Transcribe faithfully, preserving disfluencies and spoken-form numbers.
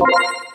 What?